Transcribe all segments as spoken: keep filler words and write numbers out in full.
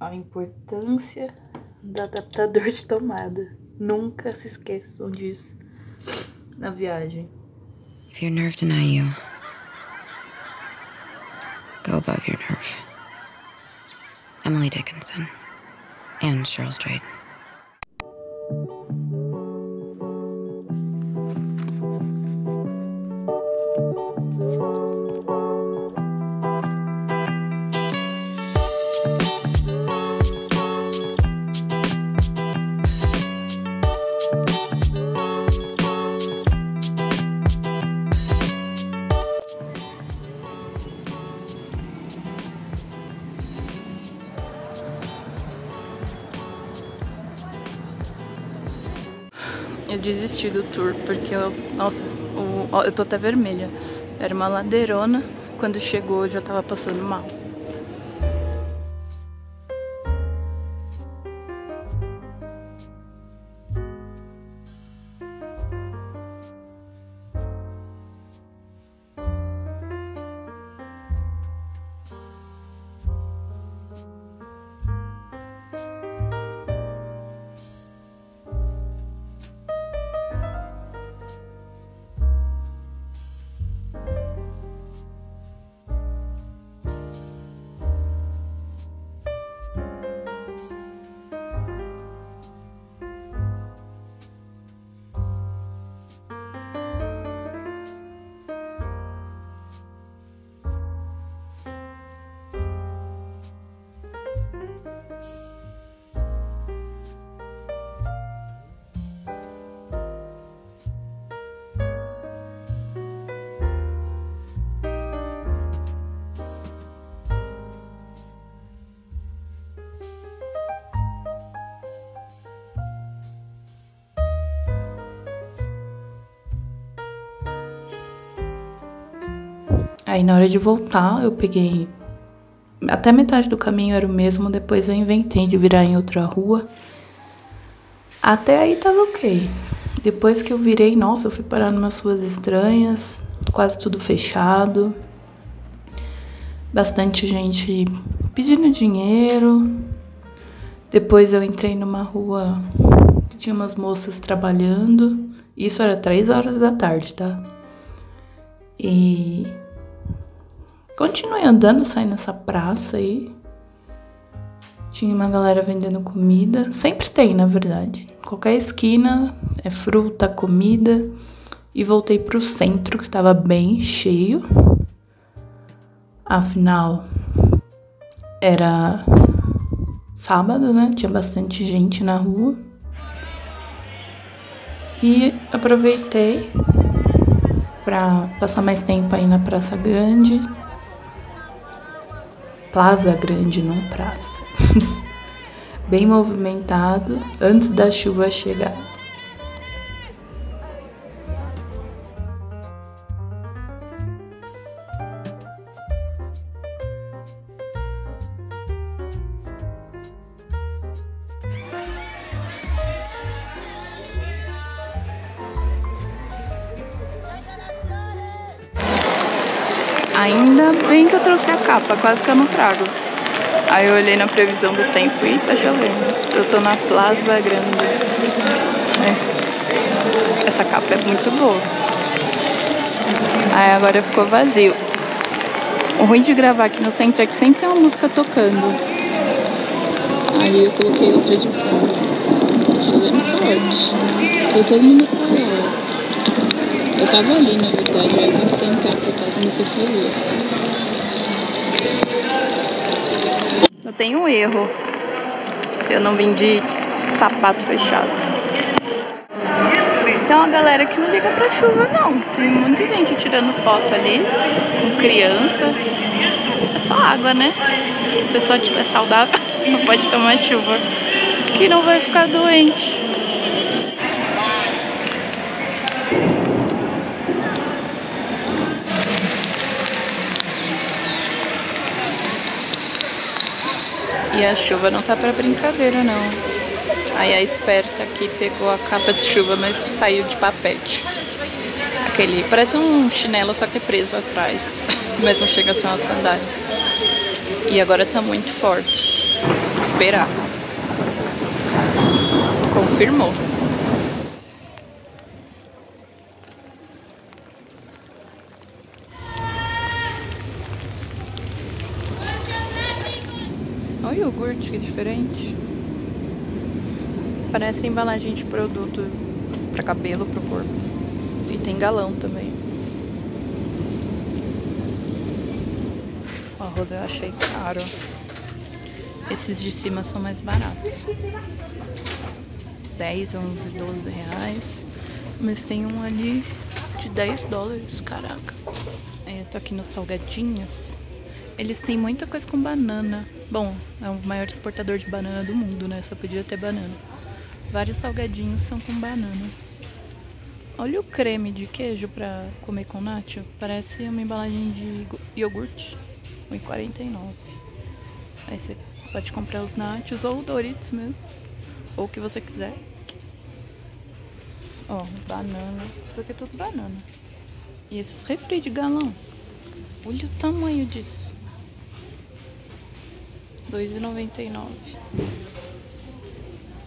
a importância do adaptador de tomada. Nunca se esqueçam disso na viagem. If your nerve deny you, go above your nerve. Emily Dickinson and Cheryl Strayed. Eu desisti do tour porque eu, nossa, o, eu tô até vermelha. Era uma ladeirona, quando chegou eu já tava passando mal. Aí na hora de voltar eu peguei, até metade do caminho era o mesmo, depois eu inventei de virar em outra rua. Até aí tava ok. Depois que eu virei, nossa, eu fui parar numas ruas estranhas, quase tudo fechado. Bastante gente pedindo dinheiro. Depois eu entrei numa rua que tinha umas moças trabalhando. Isso era três horas da tarde, tá? E... continuei andando, saí nessa praça aí. Tinha uma galera vendendo comida. Sempre tem, na verdade. Qualquer esquina é fruta, comida. E voltei pro centro, que tava bem cheio. Afinal, era sábado, né? Tinha bastante gente na rua. E aproveitei pra passar mais tempo aí na Praça Grande. Plaza Grande, não praça. Bem movimentado, antes da chuva chegar. Ainda bem que eu trouxe a capa, quase que eu não trago. Aí eu olhei na previsão do tempo e tá chovendo. Eu tô na Plaza Grande. Mas essa capa é muito boa. Aí agora ficou vazio. O ruim de gravar aqui no centro é que sempre tem uma música tocando. Aí eu coloquei outra de fundo. Tá chovendo forte. E todo mundo parou. Eu tava ali, na verdade, eu vim sentar porque eu tava no celular. Eu tenho um erro. Eu não vim de sapato fechado. Tem uma galera que não liga pra chuva, não. Tem muita gente tirando foto ali, com criança. É só água, né? Se a pessoa estiver saudável, não pode tomar chuva, que não vai ficar doente. E a chuva não tá pra brincadeira, não. Aí a esperta aqui pegou a capa de chuva, mas saiu de papete. Aquele, parece um chinelo, só que é preso atrás. Mas não chega a ser uma sandália. E agora tá muito forte. Esperar. Confirmou. Olha o iogurte, que diferente. Parece embalagem de produto para cabelo, para o corpo. E tem galão também. O arroz eu achei caro. Esses de cima são mais baratos. dez, onze, doze reais. Mas tem um ali de dez dólares, caraca. É, tô aqui nos salgadinhos. Eles têm muita coisa com banana. Bom, é o maior exportador de banana do mundo, né? Só podia ter banana. Vários salgadinhos são com banana. Olha o creme de queijo pra comer com nacho. Parece uma embalagem de iogurte. um real e quarenta e nove centavos. Aí você pode comprar os nachos ou Doritos mesmo. Ou o que você quiser. Ó, banana. Isso aqui é tudo banana. E esses refri de galão. Olha o tamanho disso. dois reais e noventa e nove centavos.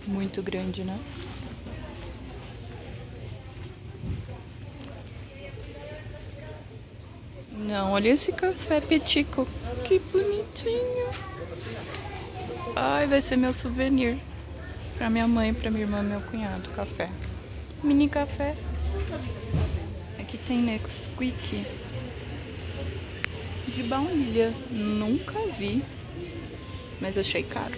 Muito grande, né? Não, olha esse café petico. Que bonitinho. Ai, vai ser meu souvenir. Pra minha mãe, pra minha irmã, meu cunhado. Café. Mini café. Aqui tem Nesquik. De baunilha. Nunca vi. Mas achei caro.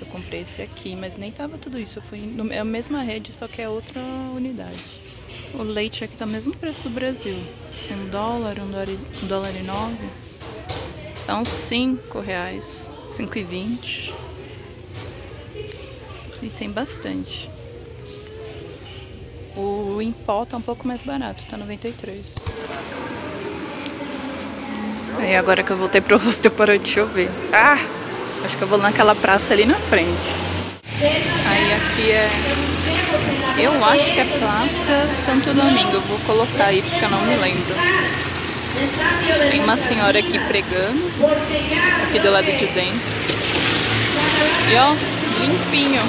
Eu comprei esse aqui, mas nem tava tudo isso. Eu fui no, é a mesma rede, só que é outra unidade. O leite aqui tá o mesmo preço do Brasil. Um dólar, um dólar, um dólar e nove. Tá uns cinco reais. Cinco e vinte. E tem bastante. O em pó tá um pouco mais barato. Tá noventa e três. E agora que eu voltei pro hostel, parou de chover. Ah! Acho que eu vou naquela praça ali na frente. Aí aqui é... Eu acho que é Praça Santo Domingo. Eu vou colocar aí porque eu não me lembro. Tem uma senhora aqui pregando. Aqui do lado de dentro. E ó, limpinho.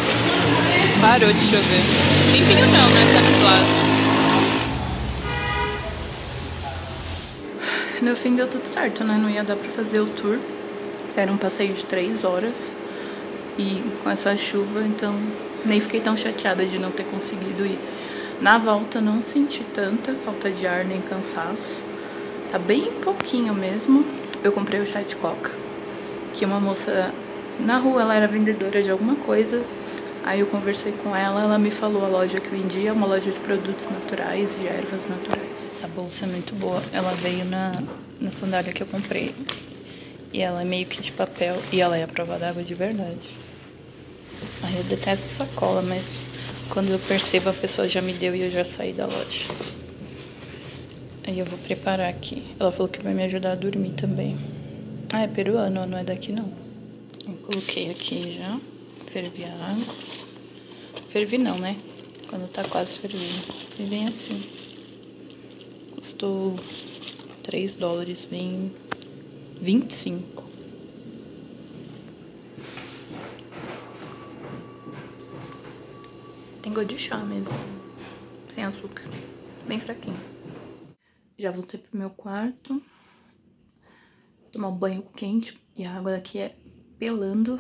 Parou de chover. Limpinho não, né? Tá nublado. No fim deu tudo certo, né? Não ia dar pra fazer o tour. Era um passeio de três horas. E com essa chuva, então... Nem fiquei tão chateada de não ter conseguido ir. Na volta não senti tanta falta de ar nem cansaço. Tá bem pouquinho mesmo. Eu comprei o chá de coca. Que uma moça na rua, ela era vendedora de alguma coisa. Aí eu conversei com ela, ela me falou a loja que vendia. Uma loja de produtos naturais e ervas naturais. A bolsa é muito boa, ela veio na, na sandália que eu comprei. E ela é meio que de papel e ela é a prova d'água de verdade. Ai, eu detesto sacola, mas quando eu percebo a pessoa já me deu e eu já saí da loja. Aí eu vou preparar aqui. Ela falou que vai me ajudar a dormir também. Ah, é peruano, não é daqui não. Eu coloquei aqui já. Fervi a água. Fervi não, né? Quando tá quase fervindo. E vem assim. Custou três dólares, vem vinte e cinco. Tem gosto de chá mesmo, sem açúcar, bem fraquinho. Já voltei pro meu quarto, tomar um banho quente e a água daqui é pelando.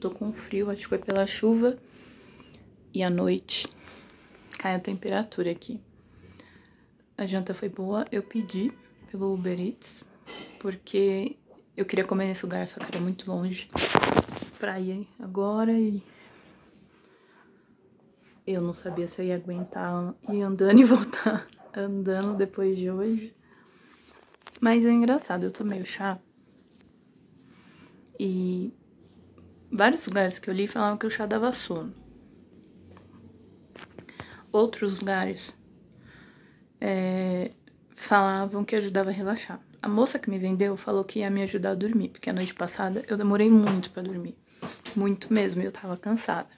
Tô com frio, acho que foi pela chuva e à noite cai a temperatura aqui. A janta foi boa, eu pedi pelo Uber Eats, porque eu queria comer nesse lugar, só que era muito longe pra ir agora e eu não sabia se eu ia aguentar ir andando e voltar andando depois de hoje. Mas é engraçado, eu tomei o chá e vários lugares que eu li falavam que o chá dava sono. Outros lugares... É, falavam que ajudava a relaxar. A moça que me vendeu falou que ia me ajudar a dormir, porque a noite passada eu demorei muito pra dormir. Muito mesmo, e eu tava cansada.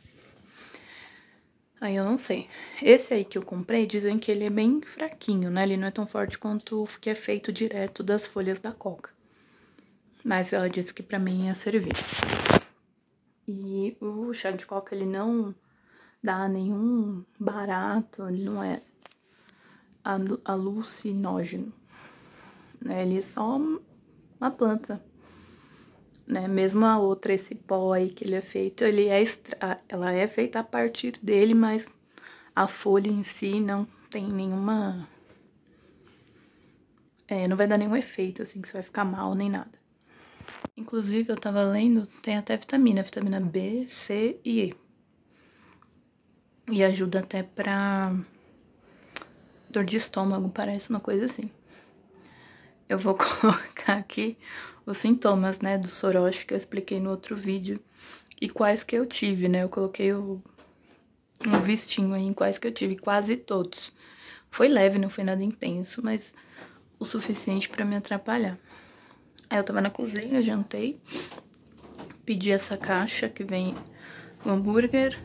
Aí eu não sei. Esse aí que eu comprei, dizem que ele é bem fraquinho, né? Ele não é tão forte quanto o que é feito direto das folhas da coca. mas ela disse que pra mim ia servir. E o chá de coca, ele não dá nenhum barato, ele não é alucinógeno, né? Ele é só uma planta, né? Mesmo a outra, esse pó aí que ele é feito, ele é extra... ela é feita a partir dele, mas a folha em si não tem nenhuma... É, não vai dar nenhum efeito, assim, que você vai ficar mal, nem nada. Inclusive, eu tava lendo, tem até vitamina, vitamina B, C e E. E ajuda até pra dor de estômago, parece uma coisa assim. Eu vou colocar aqui os sintomas, né, do soroche que eu expliquei no outro vídeo. E quais que eu tive, né, eu coloquei o, um vistinho aí em quais que eu tive, quase todos. Foi leve, não foi nada intenso, mas... o suficiente pra me atrapalhar. Aí eu tava na cozinha, jantei, pedi essa caixa que vem com hambúrguer,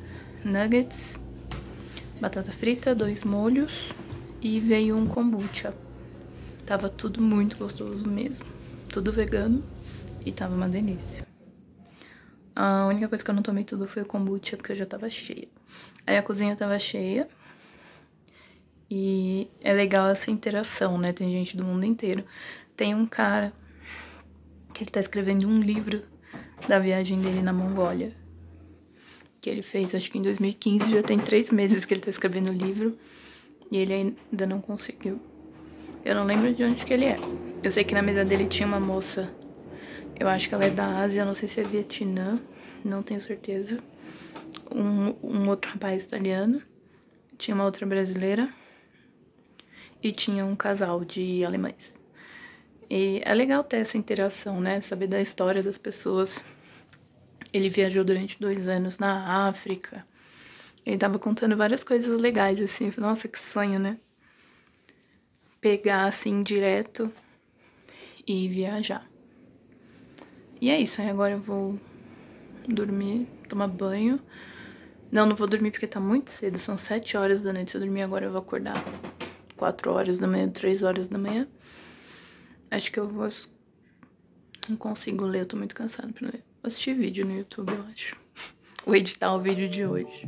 nuggets, batata frita, dois molhos e veio um kombucha. Tava tudo muito gostoso mesmo, tudo vegano e tava uma delícia. A única coisa que eu não tomei tudo foi o kombucha porque eu já tava cheia. Aí a cozinha tava cheia. E é legal essa interação, né? Tem gente do mundo inteiro. Tem um cara que ele tá escrevendo um livro da viagem dele na Mongólia, que ele fez, acho que em dois mil e quinze, já tem três meses que ele tá escrevendo o livro. E ele ainda não conseguiu. Eu não lembro de onde que ele é. Eu sei que na mesa dele tinha uma moça, eu acho que ela é da Ásia, não sei se é Vietnã, não tenho certeza. Um, um outro rapaz italiano, tinha uma outra brasileira e tinha um casal de alemães. E é legal ter essa interação, né? Saber da história das pessoas. Ele viajou durante dois anos na África. Ele tava contando várias coisas legais, assim. Nossa, que sonho, né? Pegar, assim, direto e viajar. E é isso. Aí agora eu vou dormir, tomar banho. Não, não vou dormir porque tá muito cedo. São sete horas da noite. Se eu dormir agora, eu vou acordar quatro horas da manhã, três horas da manhã. Acho que eu vou... não consigo ler, eu tô muito cansada pra ler. Vou assistir vídeo no YouTube, eu acho. Vou editar o vídeo de hoje.